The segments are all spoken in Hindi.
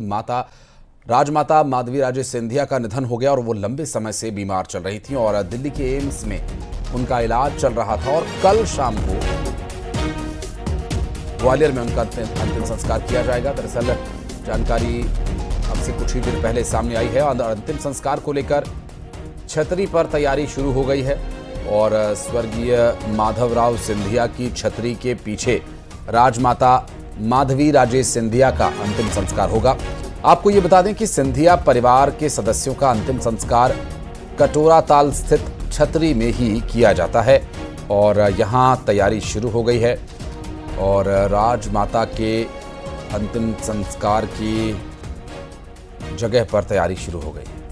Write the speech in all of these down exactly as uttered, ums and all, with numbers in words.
माता राजमाता माधवी राजे सिंधिया का निधन हो गया और वो लंबे समय से बीमार चल रही थीं और दिल्ली के एम्स में उनका इलाज चल रहा था और कल शाम को ग्वालियर में उनका अंतिम संस्कार किया जाएगा। दरअसल जानकारी अब से कुछ ही दिन पहले सामने आई है और अंतिम संस्कार को लेकर छतरी पर तैयारी शुरू हो गई है और स्वर्गीय माधवराव सिंधिया की छतरी के पीछे राजमाता माधवी राजे सिंधिया का अंतिम संस्कार होगा। आपको ये बता दें कि सिंधिया परिवार के सदस्यों का अंतिम संस्कार कटोरा ताल स्थित छतरी में ही किया जाता है और यहाँ तैयारी शुरू हो गई है और राजमाता के अंतिम संस्कार की जगह पर तैयारी शुरू हो गई है।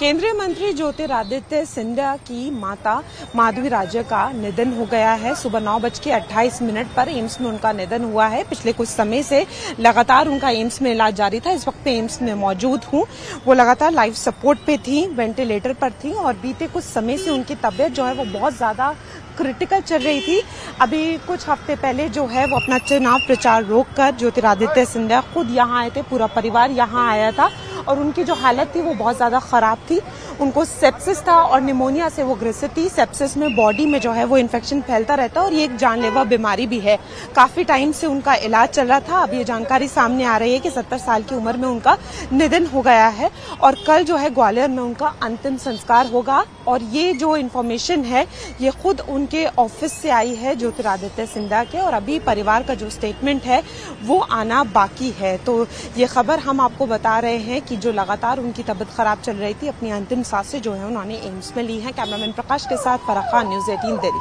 केंद्रीय मंत्री ज्योतिरादित्य सिंधिया की माता माधवी राजे का निधन हो गया है। सुबह नौ बज के अट्ठाईस मिनट पर एम्स में उनका निधन हुआ है। पिछले कुछ समय से लगातार उनका एम्स में इलाज जारी था। इस वक्त मैं एम्स में मौजूद हूं। वो लगातार लाइफ सपोर्ट पे थी, वेंटिलेटर पर थी और बीते कुछ समय से उनकी तबीयत जो है वो बहुत ज़्यादा क्रिटिकल चल रही थी। अभी कुछ हफ्ते पहले जो है वो अपना चुनाव प्रचार रोककर ज्योतिरादित्य सिंधिया खुद यहाँ आए थे, पूरा परिवार यहाँ आया था और उनकी जो हालत थी वो बहुत ज़्यादा ख़राब थी। उनको सेप्सिस था और निमोनिया से वो ग्रसित थी। सेप्सिस में बॉडी में जो है वो इन्फेक्शन फैलता रहता है और ये एक जानलेवा बीमारी भी है। काफ़ी टाइम से उनका इलाज चल रहा था। अब ये जानकारी सामने आ रही है कि सत्तर साल की उम्र में उनका निधन हो गया है और कल जो है ग्वालियर में उनका अंतिम संस्कार होगा। और ये जो इन्फॉर्मेशन है ये खुद उनके ऑफिस से आई है ज्योतिरादित्य सिंधिया के और अभी परिवार का जो स्टेटमेंट है वो आना बाकी है। तो ये खबर हम आपको बता रहे हैं कि जो लगातार उनकी तबीयत खराब चल रही थी, अपनी अंतिम सांसें जो है उन्होंने एम्स में ली हैं। कैमरामैन प्रकाश के साथ फराह खान, न्यूज़ अठारह दिल्ली।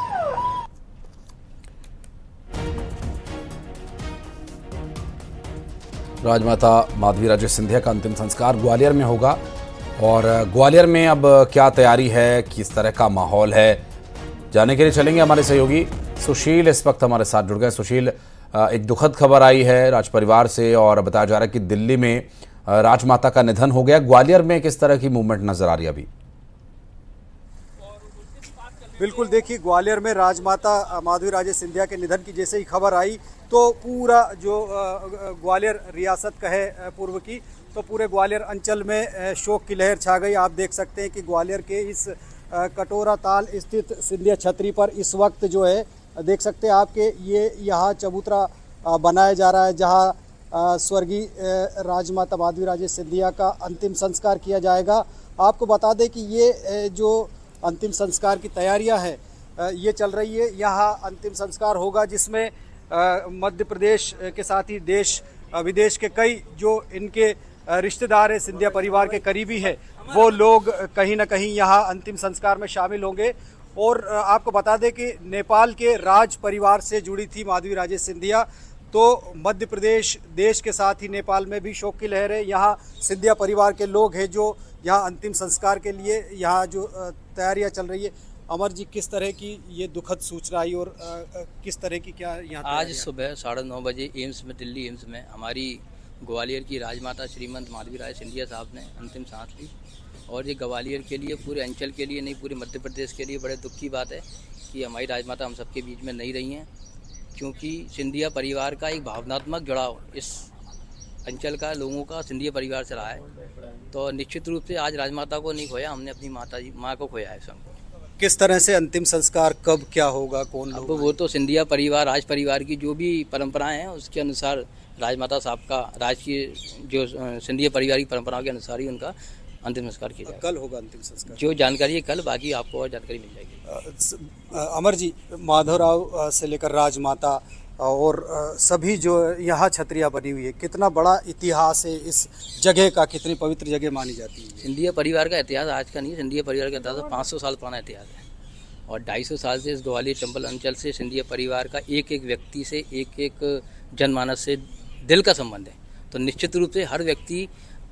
राजमाता माधवी राजे सिंधिया का अंतिम संस्कार ग्वालियर में होगा और ग्वालियर में अब क्या तैयारी है, किस तरह का माहौल है, जानने के लिए चलेंगे हमारे सहयोगी सुशील। इस वक्त हमारे साथ जुड़ गए। सुशील, एक दुखद खबर आई है राज परिवार से और बताया जा रहा है कि दिल्ली में राजमाता का निधन हो गया। ग्वालियर में किस तरह की मूवमेंट नजर आ रही है अभी? बिल्कुल, देखिए ग्वालियर में राजमाता माधवी राजे सिंधिया के निधन की जैसे ही खबर आई तो पूरा जो ग्वालियर रियासत कहे पूर्व की, तो पूरे ग्वालियर अंचल में शोक की लहर छा गई। आप देख सकते हैं कि ग्वालियर के इस कटोरा ताल स्थित सिंधिया छतरी पर इस वक्त जो है देख सकते हैं आपके ये यहाँ चबूतरा बनाया जा रहा है जहाँ स्वर्गीय राजमाता माधवी राजे सिंधिया का अंतिम संस्कार किया जाएगा। आपको बता दें कि ये जो अंतिम संस्कार की तैयारियां हैं ये चल रही है। यहाँ अंतिम संस्कार होगा जिसमें मध्य प्रदेश के साथ ही देश विदेश के कई जो इनके रिश्तेदार हैं, सिंधिया परिवार के करीबी हैं, वो लोग कहीं ना कहीं यहाँ अंतिम संस्कार में शामिल होंगे। और आपको बता दें कि नेपाल के राज परिवार से जुड़ी थी माधवी राजे सिंधिया, तो मध्य प्रदेश देश के साथ ही नेपाल में भी शोक की लहर है। यहाँ सिंधिया परिवार के लोग हैं जो यहाँ अंतिम संस्कार के लिए यहाँ जो तैयारियाँ चल रही है। अमर जी, किस तरह की ये दुखद सूचना आई और किस तरह की क्या यहाँ? आज सुबह साढ़े नौ बजे एम्स में, दिल्ली एम्स में हमारी ग्वालियर की राजमाता श्रीमंत माधवी राजे सिंधिया साहब ने अंतिम सांस ली और ये ग्वालियर के लिए, पूरे अंचल के लिए नहीं, पूरे मध्य प्रदेश के लिए बड़े दुख की बात है कि हमारी राजमाता हम सबके बीच में नहीं रही हैं। क्योंकि सिंधिया परिवार का एक भावनात्मक जुड़ाव इस अंचल का, लोगों का सिंधिया परिवार से रहा है, तो निश्चित रूप से आज राजमाता को नहीं खोया, हमने अपनी माता जी माँ को खोया है। सबको किस तरह से अंतिम संस्कार कब क्या होगा, कौन लोग? वो तो सिंधिया परिवार, राज परिवार की जो भी परंपराएं हैं उसके अनुसार राजमाता साहब का, राज की जो सिंधिया परिवार की परंपराओं के अनुसार ही उनका अंतिम संस्कार किया जाएगा। कल होगा अंतिम संस्कार, जो जानकारी है कल, बाकी आपको और जानकारी मिल जाएगी। अमर जी, माधवराव से लेकर राजमाता और सभी जो यहाँ छतरिया बनी हुई है, कितना बड़ा इतिहास है इस जगह का, कितनी पवित्र जगह मानी जाती है? सिंधिया परिवार का इतिहास आज का नहीं है, सिंधिया परिवार का इतिहास पाँच सौ साल पुराना इतिहास है और ढाई सौ साल से इस ग्वालियर चंबल अंचल से सिंधिया परिवार का एक एक व्यक्ति से, एक एक जनमानस से दिल का संबंध है। तो निश्चित रूप से हर व्यक्ति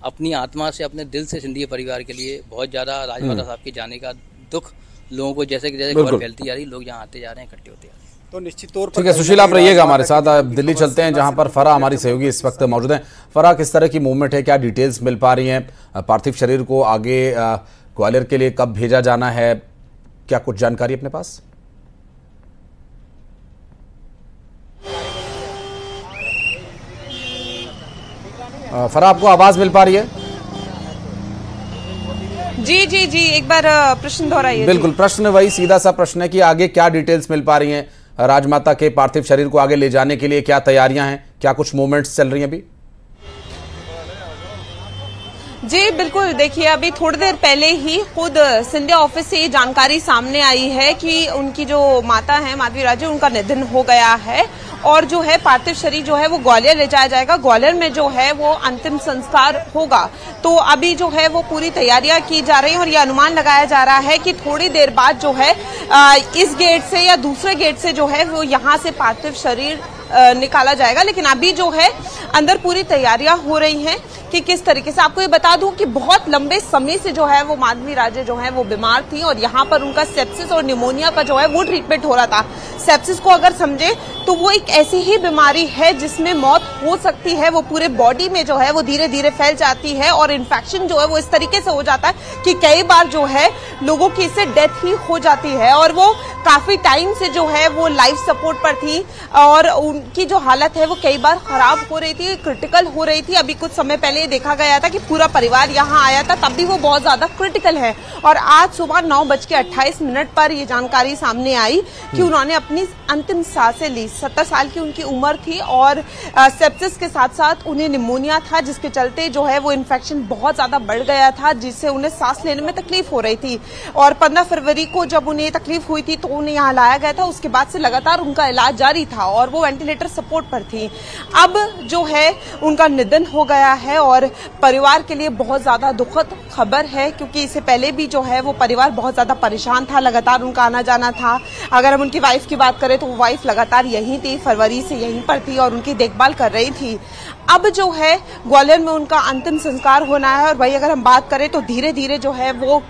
अपनी आत्मा से, अपने दिल से सिंधिया परिवार के लिए बहुत ज़्यादा, राजमाता साहब के जाने का दुख लोगों को जैसे कि जैसे खबर फैलती जा रही, लोग यहाँ आते जा रहे हैं, इकट्ठे होते जा रहे हैं। तो निश्चित तौर पर ठीक है सुशील, आप रहिएगा हमारे साथ। अब दिल्ली चलते हैं जहाँ पर फराह हमारी सहयोगी इस वक्त मौजूद हैं। फराह, किस तरह की मूवमेंट है, क्या डिटेल्स मिल पा रही हैं? पार्थिव शरीर को आगे ग्वालियर के लिए कब भेजा जाना है, क्या कुछ जानकारी अपने पास? फरा, आपको आवाज़ मिल पा रही है? जी जी जी एक बार प्रश्न दोहराइए। बिल्कुल, प्रश्न वही सीधा सा प्रश्न है कि आगे क्या डिटेल्स मिल पा रही हैं राजमाता के पार्थिव शरीर को आगे ले जाने के लिए, क्या तैयारियां हैं, क्या कुछ मूवमेंट्स चल रही हैं अभी? जी बिल्कुल, देखिए अभी थोड़ी देर पहले ही खुद सिंधिया ऑफिस से ये जानकारी सामने आई है कि उनकी जो माता है माधवी राजे, उनका निधन हो गया है और जो है पार्थिव शरीर जो है वो ग्वालियर ले जाया जाएगा। ग्वालियर में जो है वो अंतिम संस्कार होगा। तो अभी जो है वो पूरी तैयारियां की जा रही हैं और ये अनुमान लगाया जा रहा है कि थोड़ी देर बाद जो है इस गेट से या दूसरे गेट से जो है वो यहाँ से पार्थिव शरीर निकाला जाएगा। लेकिन अभी जो है अंदर पूरी तैयारियां हो रही हैं कि किस तरीके से। आपको ये बता दूं कि बहुत लंबे समय से जो है वो माधवी राजे जो है वो बीमार थी और यहाँ पर उनका सेप्सिस और निमोनिया का जो है वो ट्रीटमेंट हो रहा था। सेप्सिस को अगर समझे तो वो एक ऐसी ही बीमारी है जिसमें मौत हो सकती है। वो पूरे बॉडी में जो है वो धीरे धीरे फैल जाती है और इन्फेक्शन जो है वो इस तरीके से हो जाता है कि कई बार जो है लोगों की इससे डेथ ही हो जाती है। और वो काफी टाइम से जो है वो लाइफ सपोर्ट पर थी और उनकी जो हालत है वो कई बार खराब हो रही थी, क्रिटिकल हो रही थी। अभी कुछ समय पहले देखा गया था कि पूरा परिवार यहाँ आया था, तब भी वो बहुत ज्यादा क्रिटिकल है। और आज सुबह नौ बज के अट्ठाईस मिनट पर ये जानकारी सामने आई कि उन्होंने अपनी अंतिम सांसें ली। सत्तर साल की उनकी उम्र थी और सेप्सिस के साथ साथ उन्हें निमोनिया था, जिसके चलते जो है वो इन्फेक्शन बहुत ज्यादा बढ़ गया था, जिससे उन्हें सांस लेने में तकलीफ हो रही थी। और पंद्रह फरवरी को जब उन्हें तकलीफ हुई थी तो उन्हें यहाँ लाया गया था। उसके बाद से लगातार उनका इलाज जारी था और वो वेंटिलेटर सपोर्ट पर थी। अब जो है उनका निधन हो गया है और परिवार के लिए बहुत ज्यादा दुखद खबर है, क्योंकि इससे पहले भी जो है वो परिवार बहुत ज्यादा परेशान था, लगातार उनका आना जाना था। अगर हम उनकी वाइफ की बात करें तो वो वाइफ लगातार यहीं थी, फरवरी से यहीं पर थी और उनकी देखभाल कर रही थी। अब जो है ग्वालियर में उनका अंतिम संस्कार होना है और भाई अगर हम बात करें तो धीरे धीरे जो है वो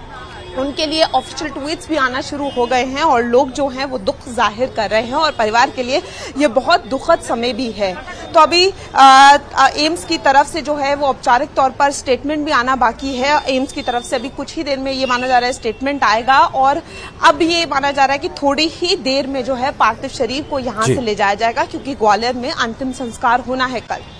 उनके लिए ऑफिशियल ट्वीट्स भी आना शुरू हो गए हैं और लोग जो हैं वो दुख जाहिर कर रहे हैं और परिवार के लिए ये बहुत दुखद समय भी है। तो अभी एम्स की तरफ से जो है वो औपचारिक तौर पर स्टेटमेंट भी आना बाकी है। एम्स की तरफ से अभी कुछ ही देर में ये माना जा रहा है स्टेटमेंट आएगा और अब ये माना जा रहा है कि थोड़ी ही देर में जो है पार्थिव शरीर को यहाँ से ले जाया जाएगा, क्योंकि ग्वालियर में अंतिम संस्कार होना है कल।